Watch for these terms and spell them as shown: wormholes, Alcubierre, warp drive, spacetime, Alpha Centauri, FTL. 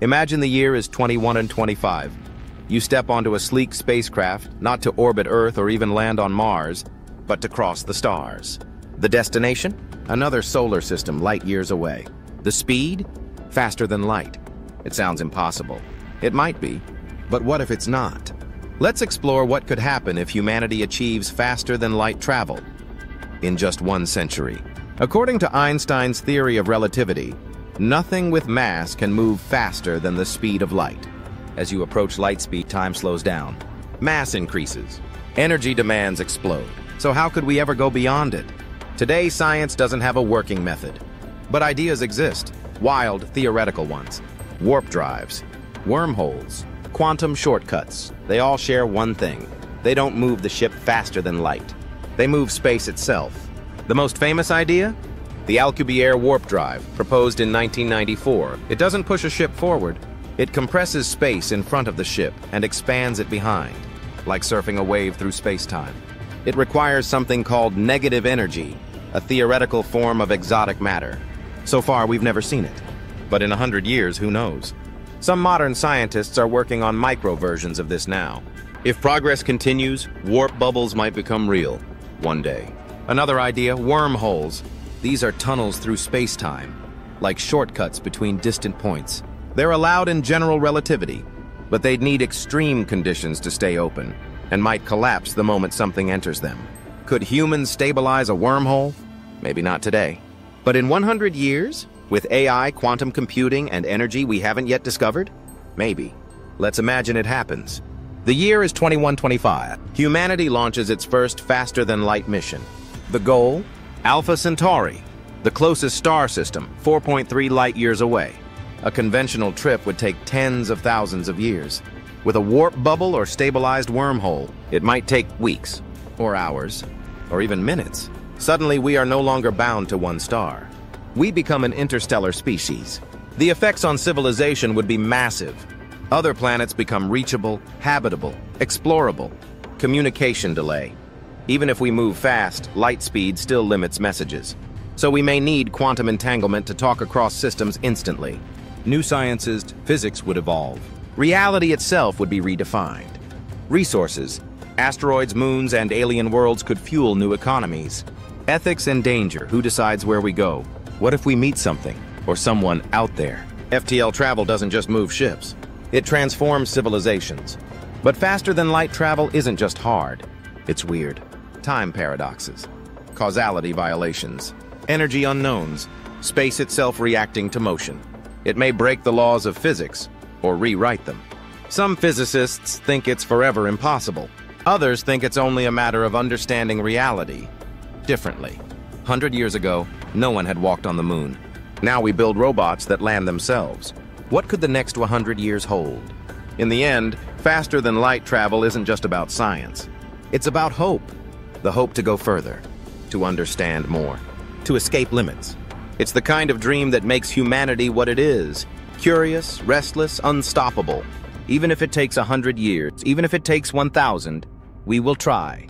Imagine the year is 2125. You step onto a sleek spacecraft, not to orbit Earth or even land on Mars, but to cross the stars. The destination? Another solar system light years away. The speed? Faster than light. It sounds impossible. It might be, but what if it's not? Let's explore what could happen if humanity achieves faster than light travel in just 1 century. According to Einstein's theory of relativity, nothing with mass can move faster than the speed of light. As you approach light speed, time slows down. Mass increases. Energy demands explode. So how could we ever go beyond it? Today, science doesn't have a working method. But ideas exist. Wild, theoretical ones. Warp drives. Wormholes. Quantum shortcuts. They all share one thing. They don't move the ship faster than light. They move space itself. The most famous idea? The Alcubierre warp drive, proposed in 1994. It doesn't push a ship forward. It compresses space in front of the ship and expands it behind, like surfing a wave through space-time. It requires something called negative energy, a theoretical form of exotic matter. So far, we've never seen it. But in 100 years, who knows? Some modern scientists are working on micro versions of this now. If progress continues, warp bubbles might become real one day. Another idea, wormholes. These are tunnels through space-time, like shortcuts between distant points. They're allowed in general relativity, but they'd need extreme conditions to stay open and might collapse the moment something enters them. Could humans stabilize a wormhole? Maybe not today. But in 100 years, with AI, quantum computing, and energy we haven't yet discovered? Maybe. Let's imagine it happens. The year is 2125. Humanity launches its first faster-than-light mission. The goal? Alpha Centauri, the closest star system, 4.3 light-years away. A conventional trip would take tens of thousands of years. With a warp bubble or stabilized wormhole, it might take weeks, or hours, or even minutes. Suddenly, we are no longer bound to one star. We become an interstellar species. The effects on civilization would be massive. Other planets become reachable, habitable, explorable. Communication delay. Even if we move fast, light speed still limits messages. So we may need quantum entanglement to talk across systems instantly. New sciences, physics would evolve. Reality itself would be redefined. Resources, asteroids, moons, and alien worlds could fuel new economies. Ethics and danger, who decides where we go? What if we meet something, or someone out there? FTL travel doesn't just move ships. It transforms civilizations. But faster than light travel isn't just hard. It's weird. Time paradoxes, causality violations, energy unknowns, space itself reacting to motion. It may break the laws of physics or rewrite them. Some physicists think it's forever impossible. Others think it's only a matter of understanding reality differently. 100 years ago, no one had walked on the moon. Now we build robots that land themselves. What could the next 100 years hold? In the end, faster than light travel isn't just about science. It's about hope, the hope to go further, to understand more, to escape limits. It's the kind of dream that makes humanity what it is, curious, restless, unstoppable. Even if it takes 100 years, even if it takes 1,000, we will try.